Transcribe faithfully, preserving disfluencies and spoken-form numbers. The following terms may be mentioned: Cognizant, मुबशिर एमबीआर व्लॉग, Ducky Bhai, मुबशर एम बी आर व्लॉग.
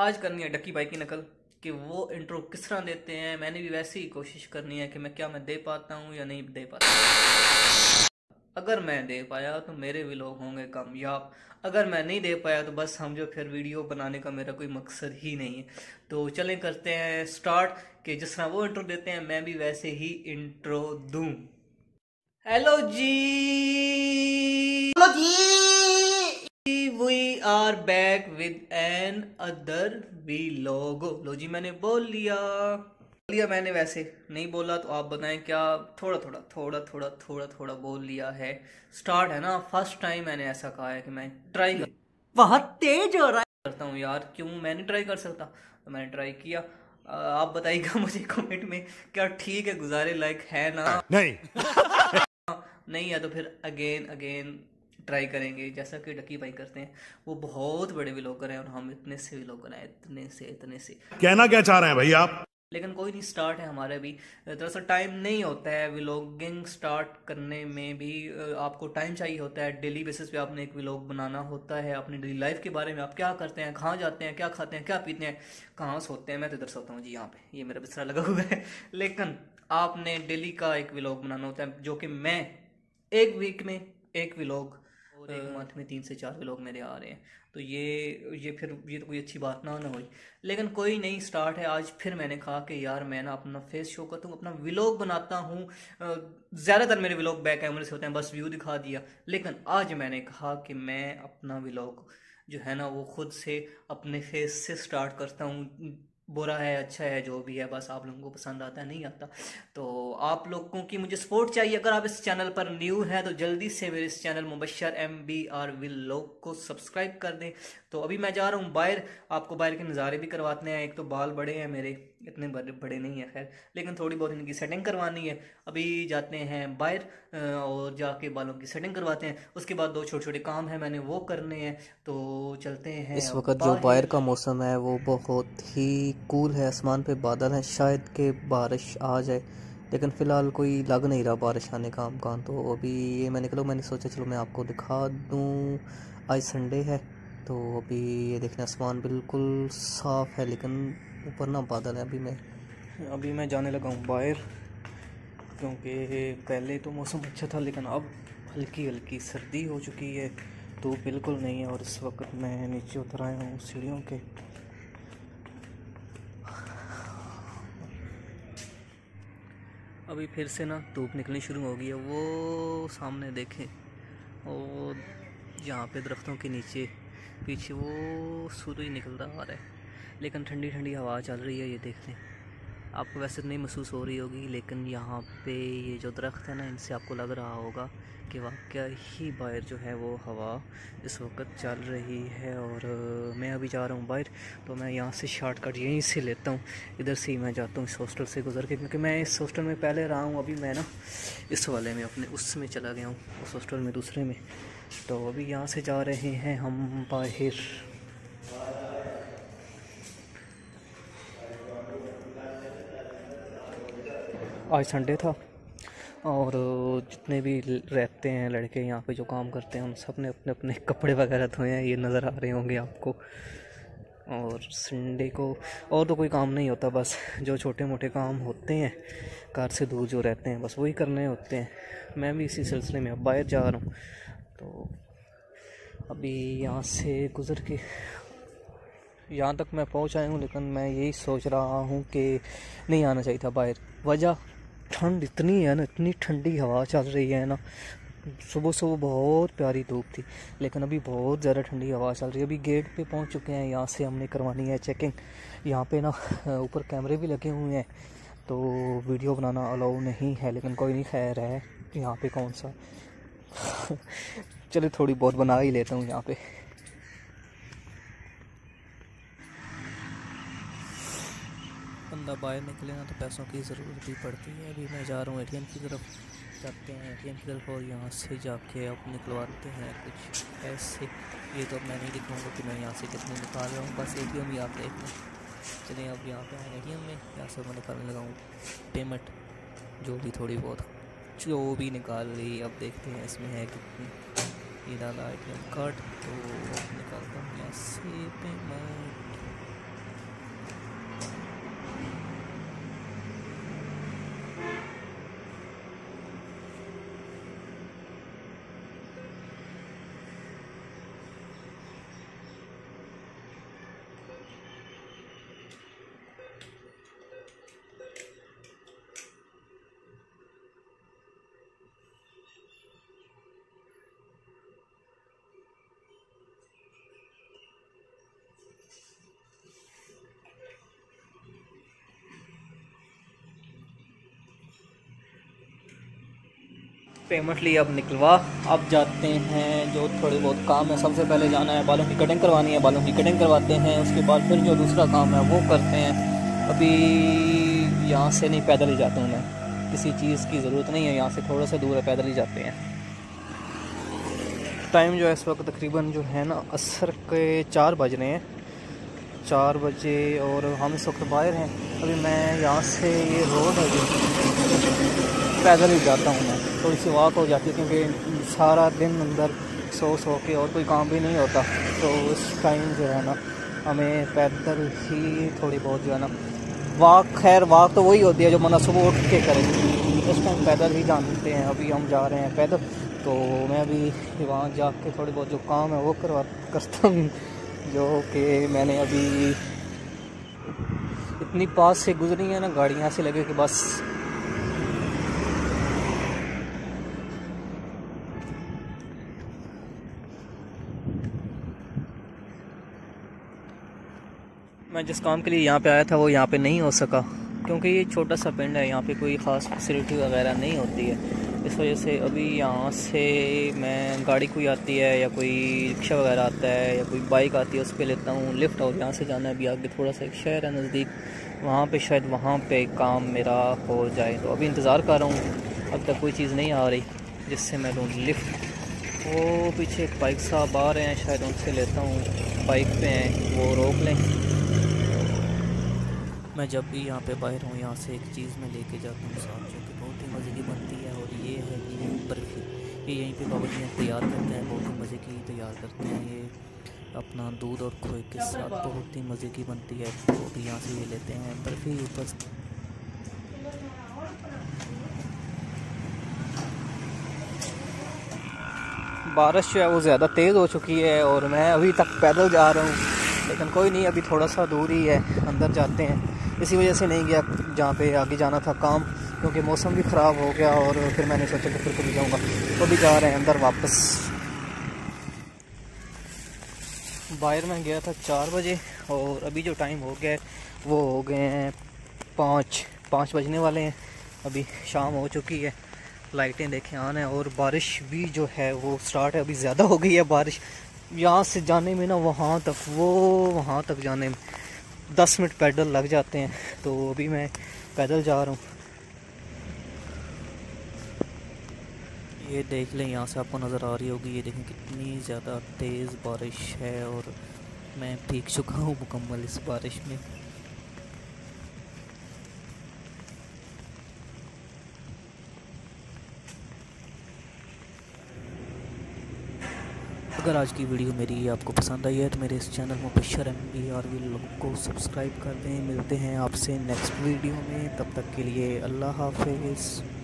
आज करनी है डकी भाई की नकल कि वो इंट्रो किस तरह देते हैं। मैंने भी वैसे ही कोशिश करनी है कि मैं क्या मैं दे पाता हूँ या नहीं दे पाता। अगर मैं दे पाया तो मेरे व्लॉग होंगे कामयाब, अगर मैं नहीं दे पाया तो बस समझो फिर वीडियो बनाने का मेरा कोई मकसद ही नहीं है। तो चलें करते हैं स्टार्ट कि जिस तरह वो इंट्रो देते हैं मैं भी वैसे ही इंट्रो दूं। Hello ji, hello ji, we are back with another vlog. लो जी मैंने बोल लिया लिया मैंने वैसे नहीं बोला तो आप बताएं क्या थोड़ा थोड़ा थोड़ा थोड़ा थोड़ा थोड़ा बोल लिया है। स्टार्ट है ना, फर्स्ट टाइम मैंने ऐसा कहा है कि मैं ट्राई कर बहुत तेज हो रहा है करता हूँ यार, क्यों मैं नहीं ट्राई कर सकता। तो मैंने ट्राई किया, आप बताइएगा मुझे कमेंट में क्या ठीक है, गुजारे लायक है ना नहीं नहीं है तो फिर अगेन अगेन ट्राई करेंगे जैसा कि डकी भाई करते हैं। वो बहुत बड़े व्लॉगर हैं और हम इतने से व्लॉगर हैं, इतने से इतने से कहना क्या चाह रहे हैं भाई आप, लेकिन कोई नहीं स्टार्ट है हमारा भी। दरअसल टाइम नहीं होता है व्लॉगिंग स्टार्ट करने में भी, आपको टाइम चाहिए होता है। डेली बेसिस पे आपने एक व्लॉग बनाना होता है अपनी डेली लाइफ के बारे में, आप क्या करते हैं, कहाँ जाते हैं, क्या खाते हैं, क्या पीते हैं, कहाँ सोते हैं। मैं तो इधर सोता हूँ जी, यहाँ पे ये मेरा बिस्तर लगा हुआ है, लेकिन आपने डेली का एक व्लॉग बनाना होता है जो कि मैं एक वीक में एक व्लॉग और एक मंथ में तीन से चार व्लॉग मेरे आ रहे हैं। तो ये ये फिर ये तो कोई अच्छी बात ना ना हुई, लेकिन कोई नहीं स्टार्ट है। आज फिर मैंने कहा कि यार मैं ना अपना फेस शो करता हूँ, अपना व्लॉग बनाता हूँ। ज़्यादातर मेरे व्लॉग बैक कैमरे से होते हैं, बस व्यू दिखा दिया। लेकिन आज मैंने कहा कि मैं अपना व्लॉग जो है ना वो खुद से अपने फेस से स्टार्ट करता हूँ। बुरा है अच्छा है जो भी है, बस आप लोगों को पसंद आता है नहीं आता, तो आप लोगों की मुझे सपोर्ट चाहिए। अगर आप इस चैनल पर न्यू हैं तो जल्दी से मेरे इस channel मुबशर एम बी आर व्लॉग को सब्सक्राइब कर दें। तो अभी मैं जा रहा हूँ बाहर, आपको बाहर के नज़ारे भी करवाते हैं। एक तो बाल बड़े हैं मेरे, इतने बड़े बड़े नहीं हैं खैर, लेकिन थोड़ी बहुत इनकी सेटिंग करवानी है। अभी जाते हैं बाहर और जाके बालों की सेटिंग करवाते हैं, उसके बाद दो छोटे छोटे काम हैं मैंने वो करने हैं। तो चलते हैं। इस वक्त जो बाहर का मौसम है वो बहुत ही कूल है, आसमान पे बादल हैं, शायद के बारिश आ जाए, लेकिन फ़िलहाल कोई लग नहीं रहा बारिश आने का अमकान। तो अभी ये मैं निकलो, मैंने सोचा चलो मैं आपको दिखा दूँ, आज संडे है। तो अभी ये देखना आसमान बिल्कुल साफ़ है, लेकिन ऊपर ना बादल है। अभी मैं अभी मैं जाने लगा हूँ बाहर, क्योंकि पहले तो मौसम अच्छा था लेकिन अब हल्की हल्की सर्दी हो चुकी है, तो बिल्कुल नहीं है। और इस वक्त मैं नीचे उतर आया हूँ सीढ़ियों के, अभी फिर से ना धूप निकलनी शुरू हो गई है। वो सामने देखें, और यहाँ पे दरख्तों के नीचे पीछे वो सूरज निकलता आ रहा है, लेकिन ठंडी ठंडी हवा चल रही है। ये देख लें, आपको वैसे नहीं महसूस हो रही होगी, लेकिन यहाँ पे ये जो दरख्त है ना इनसे आपको लग रहा होगा कि वाकई ही बाहर जो है वो हवा इस वक्त चल रही है। और मैं अभी जा रहा हूँ बाहर, तो मैं यहाँ से शॉर्टकट यहीं से लेता हूँ, इधर से ही मैं जाता हूँ इस हॉस्टल से गुजर के, क्योंकि मैं इस हॉस्टल में पहले रहा हूँ। अभी मैं ना इस वाले में अपने उसमें चला गया हूँ, उस हॉस्टल में दूसरे में। तो अभी यहाँ से जा रहे हैं हम बाहर। आज संडे था और जितने भी रहते हैं लड़के यहाँ पे जो काम करते हैं, उन सब ने अपने अपने कपड़े वगैरह धोए हैं, ये नज़र आ रहे होंगे आपको। और संडे को और तो कोई काम नहीं होता, बस जो छोटे मोटे काम होते हैं घर से दूर जो रहते हैं बस वही करने होते हैं। मैं भी इसी सिलसिले में अब बाहर जा रहा हूँ। तो अभी यहाँ से गुज़र के यहाँ तक मैं पहुँच आया हूँ, लेकिन मैं यही सोच रहा हूँ कि नहीं आना चाहिए था बाहर। वजह ठंड इतनी है ना, इतनी ठंडी हवा चल रही है ना। सुबह सुबह बहुत प्यारी धूप थी, लेकिन अभी बहुत ज़्यादा ठंडी हवा चल रही है। अभी गेट पे पहुंच चुके हैं, यहाँ से हमने करवानी है चेकिंग। यहाँ पे ना ऊपर कैमरे भी लगे हुए हैं, तो वीडियो बनाना अलाउ नहीं है, लेकिन कोई नहीं खैर है, यहाँ पे कौन सा चलो थोड़ी बहुत बना ही लेता हूँ यहाँ पे। बंदा बाहर निकले ना तो पैसों की ज़रूरत भी पड़ती है। अभी मैं जा रहा हूँ एटीएम की तरफ, जाते हैं एटीएम की तरफ और यहाँ से जाके अब निकलवाते हैं कुछ पैसे। ये तो अब मैं नहीं दिखाऊँगा कि मैं यहाँ से कितने निकाल रहा हूँ, बस एटीएम ही आप देख लें। चलिए अब यहाँ पे आए एटीएम में, यहाँ से मैं निकालने लगा हूँ पेमेंट, जो भी थोड़ी बहुत जो भी निकाल रही। अब देखते हैं इसमें है कितनी, ये डाला ए टी एम कार्ड, तो निकालता हूँ यहाँ से पेमेंट। पेमेंट लिए अब निकलवा। अब जाते हैं, जो थोड़े बहुत काम है सबसे पहले जाना है, बालों की कटिंग करवानी है, बालों की कटिंग करवाते हैं, उसके बाद फिर जो दूसरा काम है वो करते हैं। अभी यहाँ से नहीं, पैदल ही जाता हूँ मैं, किसी चीज़ की ज़रूरत नहीं है, यहाँ से थोड़ा सा दूर है, पैदल ही जाते हैं। टाइम जो है इस वक्त तकरीबन जो है ना असर के चार बज रहे हैं, चार बजे, और हम इस वक्त बाहर हैं। अभी मैं यहाँ से ये रोड है जो पैदल ही जाता हूँ मैं, थोड़ी सी वॉक हो जाती है क्योंकि सारा दिन अंदर सो सो के और कोई काम भी नहीं होता, तो उस टाइम जो है ना हमें पैदल ही थोड़ी बहुत जो है ना वॉक, खैर वॉक तो वही होती है जो मना सुबह उठ के करें, उस टाइम पैदल ही जानते हैं। अभी हम जा रहे हैं पैदल, तो मैं भी वहाँ जा के थोड़ी बहुत जो काम है वो करवा करता हूँ, जो कि मैंने अभी इतनी पास से गुजरी है ना गाड़ियाँ से लगे कि बस। मैं जिस काम के लिए यहाँ पे आया था वो यहाँ पे नहीं हो सका क्योंकि ये छोटा सा पिंड है, यहाँ पे कोई ख़ास फैसिलिटी वगैरह नहीं होती है, इस वजह से अभी यहाँ से मैं गाड़ी कोई आती है या कोई रिक्शा वगैरह आता है या कोई बाइक आती है उस पर लेता हूँ लिफ्ट, और यहाँ से जाना है। अभी आगे थोड़ा सा एक शहर है नज़दीक, वहाँ पे शायद वहाँ पे काम मेरा हो जाए, तो अभी इंतज़ार कर रहा हूँ। अब तक कोई चीज़ नहीं आ रही जिससे मैं लूँ लिफ्ट। वो पीछे एक बाइक साहब आ रहे हैं, शायद उनसे लेता हूँ, बाइक पर हैं वो रोक लें। मैं जब भी यहाँ पे बाहर हूँ यहाँ से एक चीज़ मैं लेके जाता हूँ साथ, जो कि बहुत ही मज़े की बनती है, और ये है कि बर्फ़ी, ये यहीं पे बाबा जी तैयार करते हैं, बहुत ही मज़े की तैयार करते हैं, ये अपना दूध और खोए के साथ बहुत ही मज़े की बनती है। तो भी यहाँ से ये लेते हैं बर्फ़ी, ऊपर बारिश जो है वो ज़्यादा तेज़ हो चुकी है और मैं अभी तक पैदल जा रहा हूँ, लेकिन कोई नहीं, अभी थोड़ा सा दूर ही है, अंदर जाते हैं। इसी वजह से नहीं गया जहाँ पे आगे जाना था काम, क्योंकि मौसम भी ख़राब हो गया और फिर मैंने सोचा कि फिर कभी जाऊँगा, तो भी जा रहे हैं अंदर वापस। बाहर में गया था चार बजे और अभी जो टाइम हो गया वो हो गए हैं पाँच, पाँच बजने वाले हैं, अभी शाम हो चुकी है, लाइटें देखें आने, और बारिश भी जो है वो स्टार्ट है, अभी ज़्यादा हो गई है बारिश। यहाँ से जाने में ना वहाँ तक, वो वहाँ तक जाने में दस मिनट पैदल लग जाते हैं, तो अभी मैं पैदल जा रहा हूँ। ये देख लें, यहाँ से आपको नज़र आ रही होगी, ये देखें कितनी ज़्यादा तेज़ बारिश है और मैं भीग चुका हूँ मुकम्मल इस बारिश में। अगर आज की वीडियो मेरी आपको पसंद आई है तो मेरे इस चैनल मुबशिर एमबीआर व्लॉग को सब्सक्राइब कर दें। मिलते हैं आपसे नेक्स्ट वीडियो में, तब तक के लिए अल्लाह हाफिज़।